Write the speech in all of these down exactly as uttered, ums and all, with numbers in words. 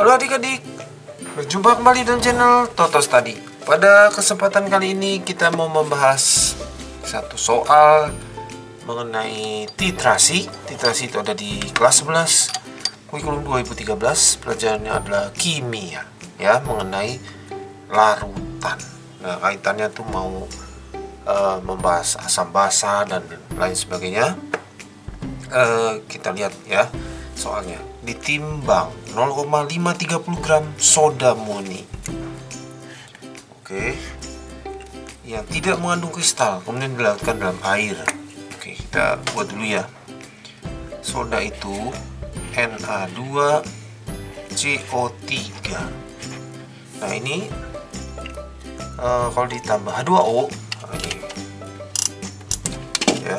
Halo adik-adik, berjumpa kembali dalam channel Toto Study. Pada kesempatan kali ini kita mau membahas satu soal mengenai titrasi. Titrasi itu ada di kelas sebelas kurikulum dua ribu tiga belas. Pelajarannya adalah kimia, ya, mengenai larutan. Nah, kaitannya tuh mau Uh, membahas asam basa dan lain sebagainya. uh, Kita lihat ya soalnya. Ditimbang nol koma lima tiga nol gram soda murni, Oke okay. yang tidak mengandung kristal, kemudian dilarutkan dalam air. Oke okay, kita buat dulu ya. Soda itu N A dua C O tiga. Nah ini uh, kalau ditambah H dua O, ya,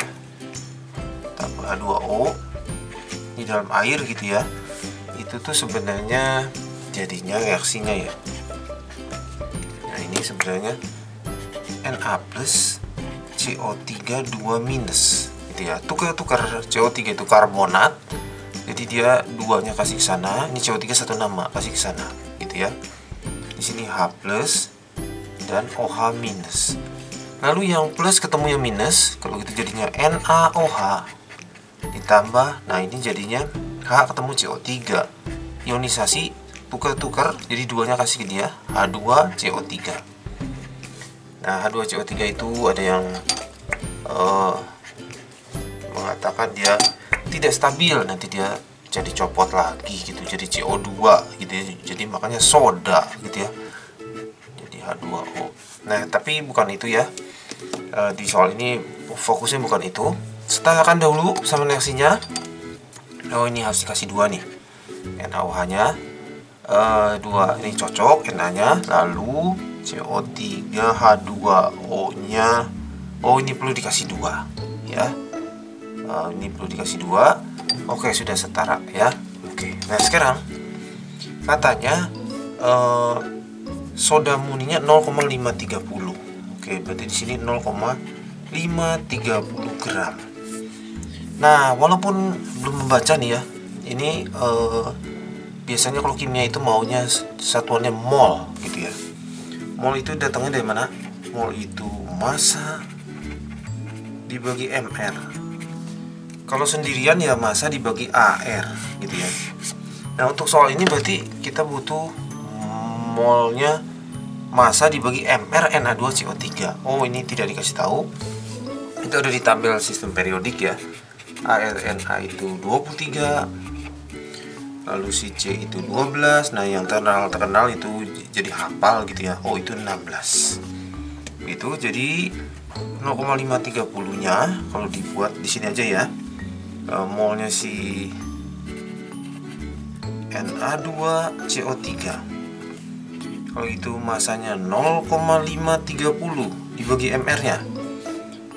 tambah H dua O di dalam air gitu ya, itu tuh sebenarnya jadinya reaksinya ya. Nah ini sebenarnya N A plus C O tiga dua minus gitu ya, tukar-tukar. C O tiga itu karbonat, jadi dia duanya kasih ke sana, ini C O tiga satu nama kasih ke sana gitu ya. Di sini H plus dan O H minus. Lalu yang plus ketemu yang minus, kalau gitu jadinya N A O H ditambah, nah ini jadinya H ketemu C O tiga. Ionisasi tukar-tukar, jadi duanya kasih ke dia H dua C O tiga. Nah H dua C O tiga itu ada yang uh, mengatakan dia tidak stabil, nanti dia jadi copot lagi gitu, jadi C O dua gitu ya. Jadi makanya soda gitu ya, jadi H dua O. Nah tapi bukan itu ya. Di soal ini fokusnya bukan itu. Setarakan dahulu sama reaksinya. Oh ini harus dikasih dua nih, N A O H nya uh, dua, ini cocok Na nya, lalu C O tiga H dua O nya. Oh ini perlu dikasih dua ya, uh, ini perlu dikasih dua. Oke sudah setara ya. Oke nah sekarang katanya uh, soda murninya nol koma lima tiga nol. Oke berarti di sini nol koma lima tiga nol gram. Nah walaupun belum membaca nih ya, ini eh, biasanya kalau kimia itu maunya satuannya mol gitu ya. Mol itu datangnya dari mana? Mol itu massa dibagi M R. Kalau sendirian ya massa dibagi A R gitu ya. Nah untuk soal ini berarti kita butuh molnya massa dibagi M R N A dua C O tiga. Oh ini tidak dikasih tahu. Itu udah di tabel sistem periodik ya. A R N A itu dua puluh tiga, lalu si C itu dua belas. Nah yang terkenal terkenal itu jadi hafal gitu ya. Oh itu enam belas. Itu jadi nol koma lima tiga nol nya kalau dibuat di sini aja ya. E, molnya si N A dua C O tiga. Kalau itu masanya nol koma lima tiga nol dibagi M R-nya.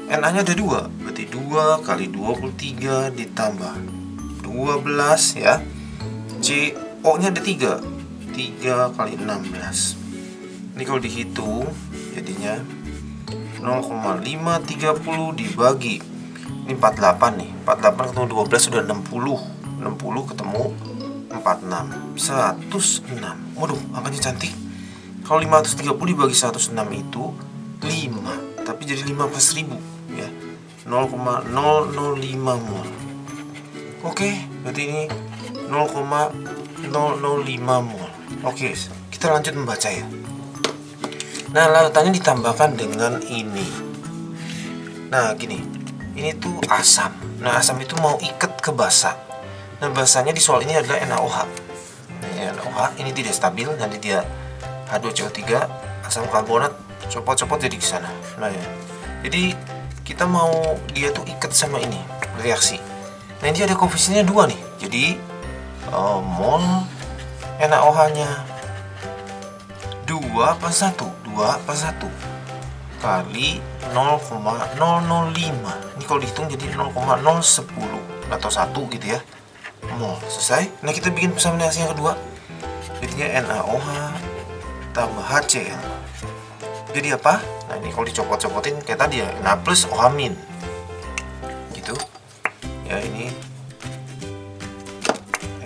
N A-nya ada dua, berarti dua kali dua puluh tiga ditambah dua belas ya. C O-nya ada tiga, tiga kali enam belas. Ini kalau dihitung jadinya nol koma lima tiga nol dibagi, ini empat puluh delapan nih, empat puluh delapan ketemu dua belas sudah enam puluh, enam puluh ketemu empat puluh enam, seratus enam. Waduh angkanya cantik. Kalau lima ratus tiga puluh dibagi seratus enam itu lima, tapi jadi lima per seribu ya, nol koma nol nol lima mol. Oke berarti ini nol koma nol nol lima mol. Oke kita lanjut membaca ya. Nah larutannya ditambahkan dengan ini. Nah gini, ini tuh asam. Nah asam itu mau ikat ke basa. Nah basanya di soal ini adalah NaOH. Nah, NaOH ini tidak stabil, nanti dia H dua C O tiga asam karbonat copot-copot jadi ke sana. Nah ya. Jadi kita mau dia tuh ikat sama ini, reaksi. Nah ini ada koefisiennya dua nih. Jadi uh, mol NaOH-nya dua per satu, dua per satu kali nol koma nol nol lima. Ini kalau dihitung jadi nol koma nol satu nol atau satu gitu ya. Mol. Selesai. Nah kita bikin pesan reaksi yang kedua. Jadinya NaOH tambah HCl jadi apa? Nah ini kalau dicopot-copotin kayak tadi ya, Na plus OH min gitu ya. Ini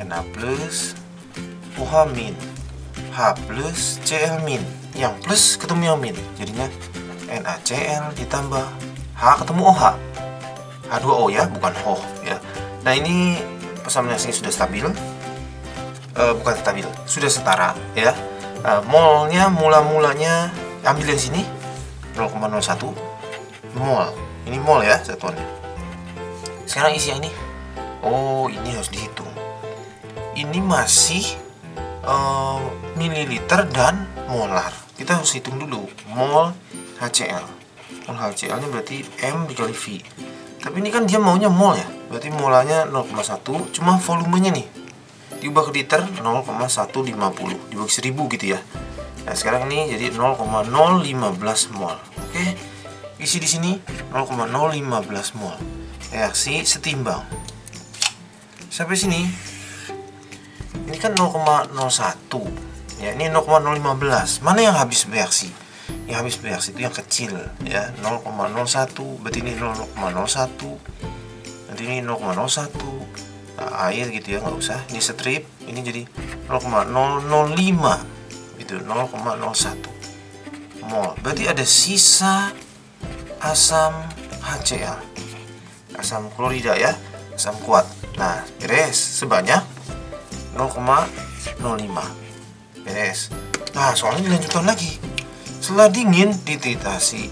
Na plus OH min, H plus Cl min, yang plus ketemu yang min, jadinya NaCl ditambah H ketemu OH, H dua O ya, bukan H O ya. Nah ini persalinannya sudah stabil, e, bukan stabil, sudah setara ya. E, molnya mula-mulanya ambil dari sini nol koma nol satu mol, ini mol ya satuannya. Sekarang isi yang ini. Oh, ini harus dihitung. Ini masih uh, mililiter dan molar. Kita harus hitung dulu mol HCl. Mol HCl nya berarti M dikali V. Tapi ini kan dia maunya mol ya. Berarti molarnya nol koma satu. Cuma volumenya nih diubah ke liter nol koma seratus lima puluh dibagi seribu gitu ya. Nah sekarang ini jadi nol koma nol satu lima mol. Oke, isi di sini nol koma nol satu lima mol. Reaksi setimbang. Sampai sini ini kan nol koma nol satu ya, ini nol koma nol satu lima. Mana yang habis bereaksi? Yang habis bereaksi itu yang kecil ya, nol koma nol satu. Berarti ini nol koma nol satu, nanti ini nol koma nol satu. Nah, air gitu ya, nggak usah, ini strip, ini jadi nol koma nol nol lima, itu nol koma nol satu mol. Berarti ada sisa asam HCl, asam klorida ya, asam kuat. Nah, beres sebanyak nol koma nol lima. Beres. Nah, soalnya dilanjutkan lagi. Setelah dingin, dititasi,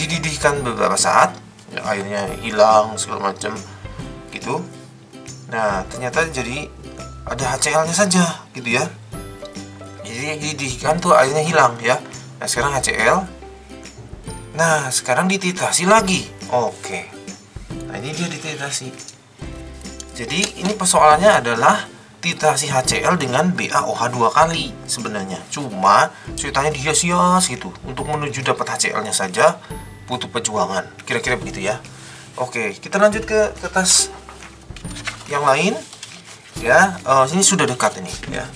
dididihkan beberapa saat, ya, airnya hilang segala macam gitu. Nah, ternyata jadi ada HCl-nya saja gitu ya. Jadi dididihkan tuh airnya hilang ya. Nah, sekarang HCl. Nah, sekarang dititasi lagi. Oke. Nah, ini dia dititasi. Jadi ini persoalannya adalah titasi HCl dengan Ba(OH)dua kali sebenarnya. Cuma ceritanya dihias-hias gitu untuk menuju dapat HCl-nya saja, butuh perjuangan. Kira-kira begitu ya. Oke, kita lanjut ke kertas yang lain. Ya, uh, ini sudah dekat ini ya.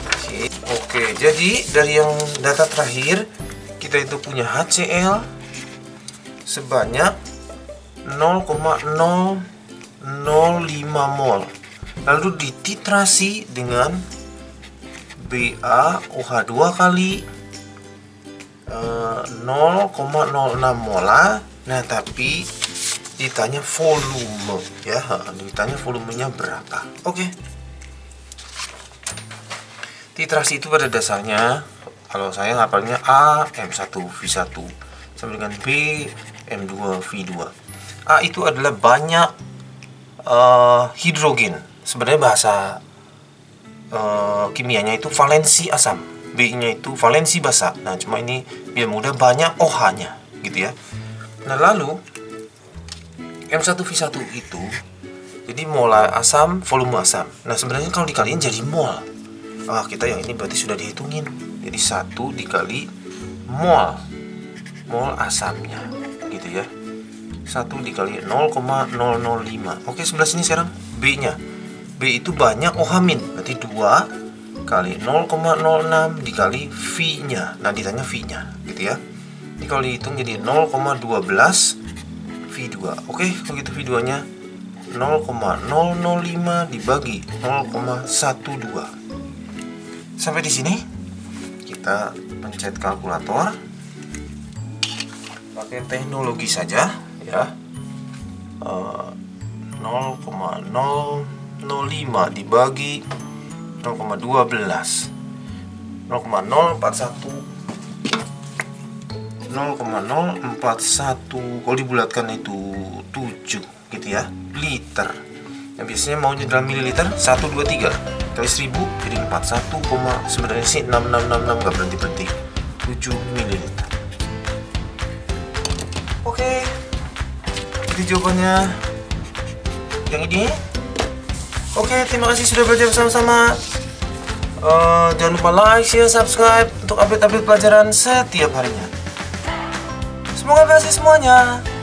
Oke. Oke, jadi dari yang data terakhir kita itu punya HCl sebanyak nol koma nol nol koma nol lima mol, lalu dititrasi dengan Ba(OH)dua kali uh, nol koma nol enam molar. Nah tapi ditanya volume ya, ditanya volumenya berapa. Oke, okay. Titrasi itu pada dasarnya kalau saya ngapalnya A M satu V satu sama dengan B M dua V dua. A itu adalah banyak Uh, hidrogen, sebenarnya bahasa uh, kimianya itu valensi asam, B-nya itu valensi basa. Nah cuma ini biar mudah banyak OH-nya gitu ya. Nah lalu M satu V satu itu jadi molar asam, volume asam. Nah sebenarnya kalau dikaliin jadi mol. Ah kita yang ini berarti sudah dihitungin. Jadi satu dikali mol, mol asamnya gitu ya. satu dikali nol koma nol nol lima. Oke, sebelah sini sekarang B-nya. B itu banyak OH min, berarti dua kali nol koma nol enam dikali V-nya. Nah, ditanya V-nya gitu ya. Ini kalau dihitung jadi nol koma satu dua V dua. Oke, begitu V dua-nya nol koma nol nol lima dibagi nol koma satu dua. Sampai di sini kita pencet kalkulator. Pakai teknologi saja. Ya, uh, nol koma nol nol lima dibagi nol koma satu dua, nol koma nol empat satu, nol koma nol empat satu kalau dibulatkan itu tujuh gitu ya, liter. Yang biasanya maunya dalam mililiter seratus dua puluh tiga kali seribu jadi empat puluh satu, sebenarnya sih enam enam enam enam nggak berhenti-berhenti, tujuh mililiter. Oke, okay. Jadi jawabannya yang ini. Oke, terima kasih sudah belajar bersama-sama. Uh, jangan lupa like, share, subscribe untuk update-update pelajaran setiap harinya. Semoga berhasil semuanya.